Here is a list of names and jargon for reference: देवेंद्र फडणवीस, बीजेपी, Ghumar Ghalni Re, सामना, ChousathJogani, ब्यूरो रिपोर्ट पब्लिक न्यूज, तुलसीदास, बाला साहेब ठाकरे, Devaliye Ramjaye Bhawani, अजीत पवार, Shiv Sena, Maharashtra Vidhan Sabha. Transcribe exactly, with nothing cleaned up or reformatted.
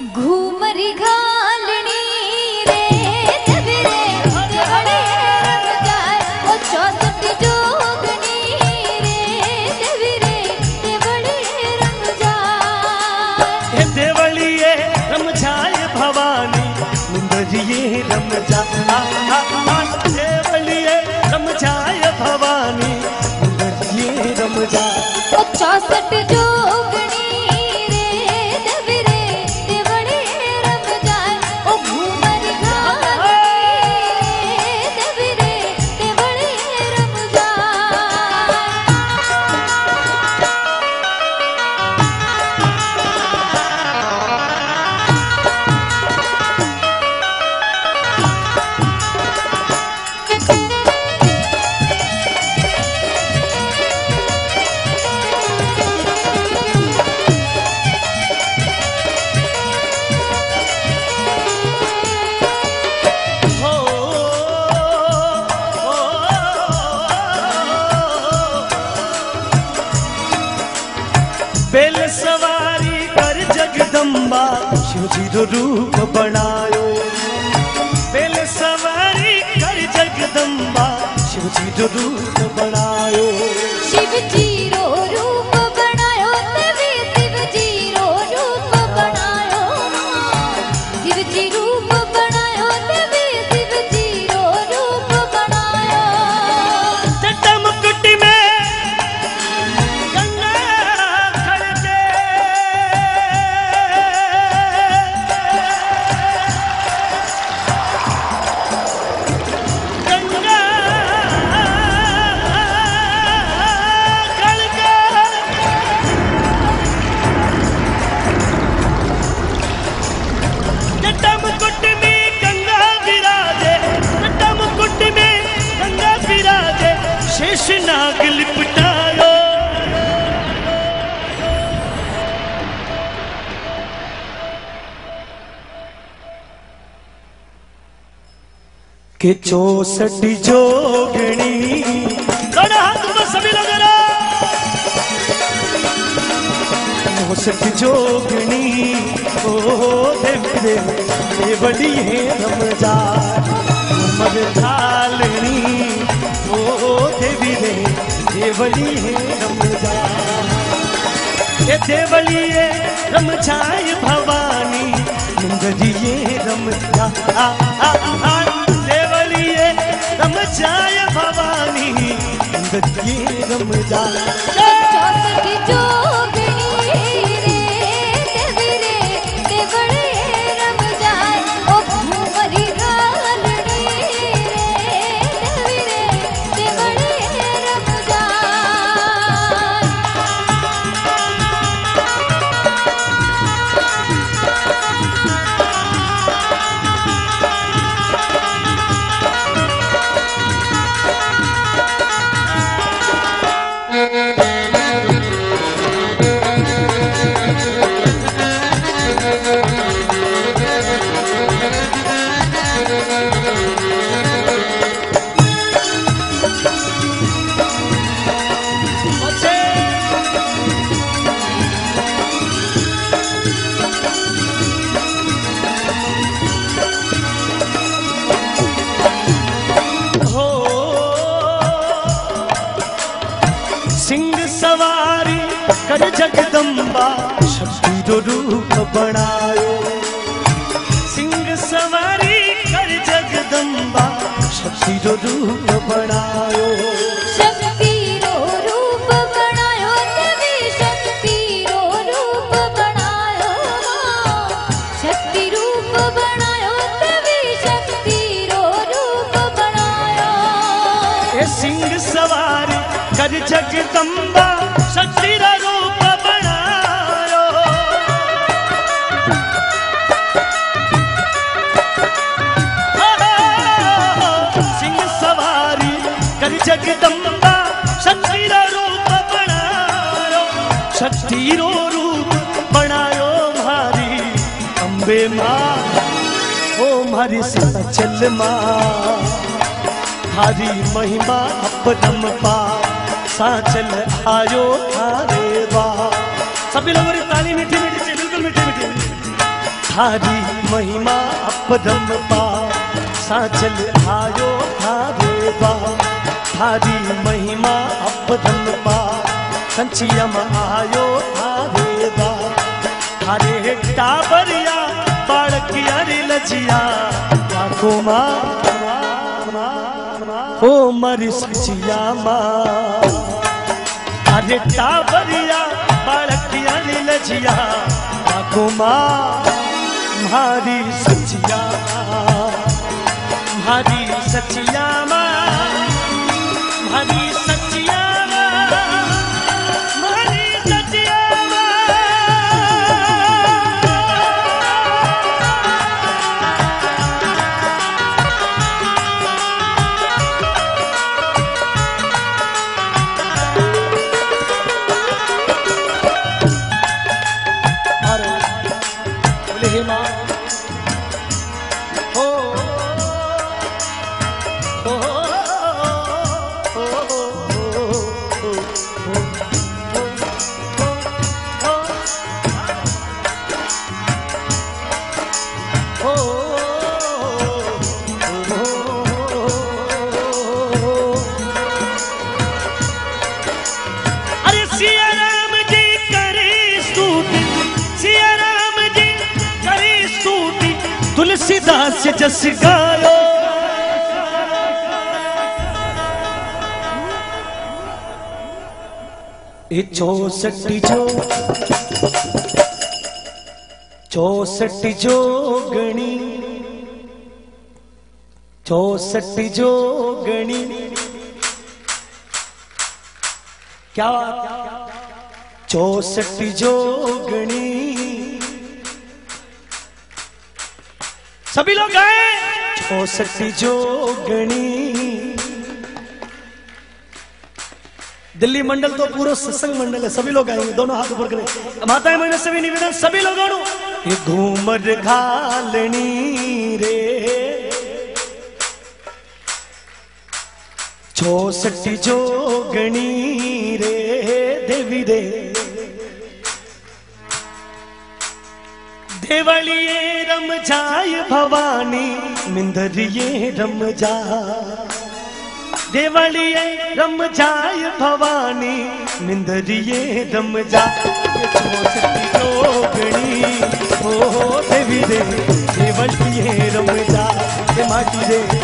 घूमर घालनी रे सबरे बड़े रंगदार वो चौसठ जोगनी रे सबरे ते बड़े रंगदार देवलिए रमझाए भवानी मुंदरिए रमझा देवलिए रमझाए भवानी मुंदरिए रमझा वो चौसठ जोगनी सवारी कर जगदम्बा शिव जी रो रूप बनायो बेल सवारी कर जगदम्बा शिव जी रो रूप बनायो शिव जी रो रूप बनायो देवी शिव जी रो रूप बनायो शिव जी रूप बनायो देवी शिव जी रो रूप बनायो जटम कुटी में शेषनाग लिपटायो के चौसठ जोगनी दोनों हाथ ऊपर सभी लोग चौसठ जोगनी ओ देव देव देवड़ी है रमजार मर थालनी देवी रे देवली है रमजा ये देवली है रमझाए भवानी मुंदरी ये रमजा देवली है रमझाए भवानी मुंदरी ये रमजा जगदम्बा शक्ति रो रूप बनायो सिंह सवारी कर जगदम्बा शक्ति रो रूप बनायो शक्ति रो रूप बनायो देवी शक्ति रो रूप बनायो शक्ति रूप बनायो देवी शक्ति रो रूप बनायो ये सिंह सवारी कर जगदम्बा शक्ति रूप बनायो सिंह सवारी कर जगदम्बा शक्ति रूप बनायो शक्ति रूप बनायो मारी अम्बे माँ ओ मारी सीता चल माँ हरी महिमा अपदम पा साचल आयो थारे वा सभी लोगों ने ताली मीठी मीठी से बिल्कुल मीठी मीठी थारी महिमा अपदम पा साचल आयो थारे बा थारी महिमा अपदम पा संचियम आयो थारे बा थारे टाबरिया बालकिया रे लजिया आंखों मा हो मरी सचिया मा थारे टाबरिया बालकिया रे लजिया म्हारी सचिया म्हारी सचिया म्हारी सचिया म्हारी सचिया तुलसीदास जस गायो ए चौसठी जो चौसठी जोगणी चौसठी जोगणी क्या चौसठी जोगणी सभी लोग आए चौसठी जोगणी। दिल्ली मंडल तो पूरा सत्संग मंडल है, सभी लोग आएंगे, दोनों हाथ ऊपर करें। माता मैंने सभी निवेदन सभी लोग आनो ये घूमर घालनी रे चौसठी जोगणी रे देवी दे देवलिए रम जाय भवानी मिंदरिए रम जा देवलिए रम जाय भवानी मिंदरिए रम जा चौसठी जोगणी हो देवी रे देवलिए रम जा माटी रे।